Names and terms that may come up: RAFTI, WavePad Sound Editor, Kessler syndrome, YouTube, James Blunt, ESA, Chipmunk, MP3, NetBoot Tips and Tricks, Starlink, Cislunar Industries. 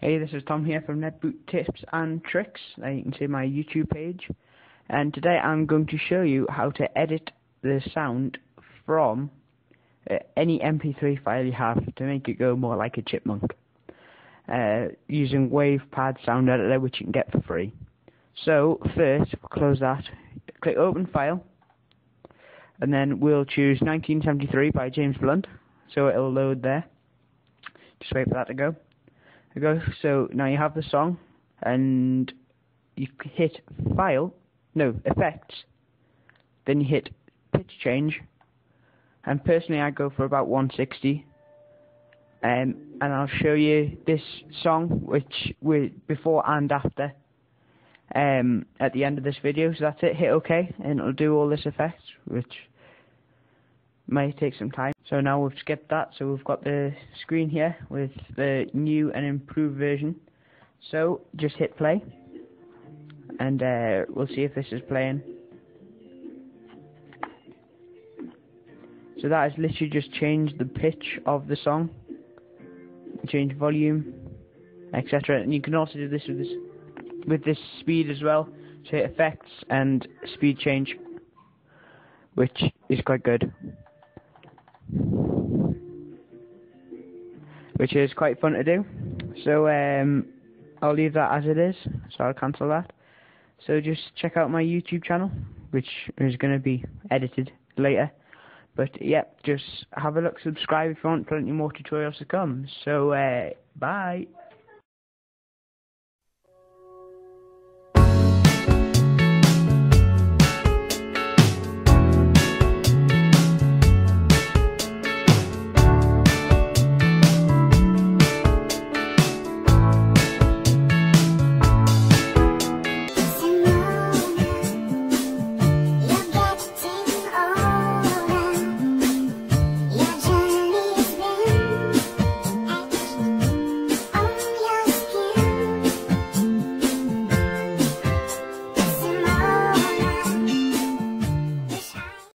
Hey, this is Tom here from NetBoot Tips and Tricks. Now you can see my YouTube page, and today I'm going to show you how to edit the sound from any MP3 file you have to make it go more like a chipmunk using WavePad Sound Editor, which you can get for free. So first, close that, click Open File, and then we'll choose 1973 by James Blunt, so it'll load there. Just wait for that to go. So now you have the song, and you hit File, no, Effects, then you hit Pitch Change, and personally I go for about 160, and I'll show you this song, which we before and after, at the end of this video. So that's it. Hit OK, and it'll do all this effects, which may take some time. So now we've skipped that, so we've got the screen here with the new and improved version. So just hit play, and we'll see if this is playing. So that has literally just changed the pitch of the song, change volume, etc. And you can also do this with this speed as well. So hit effects and speed change, which is quite good. Which is quite fun to do. So I'll leave that as it is, so I'll cancel that. So just check out my YouTube channel, which is going to be edited later. But yeah, just have a look, subscribe if you want, plenty more tutorials to come. So bye.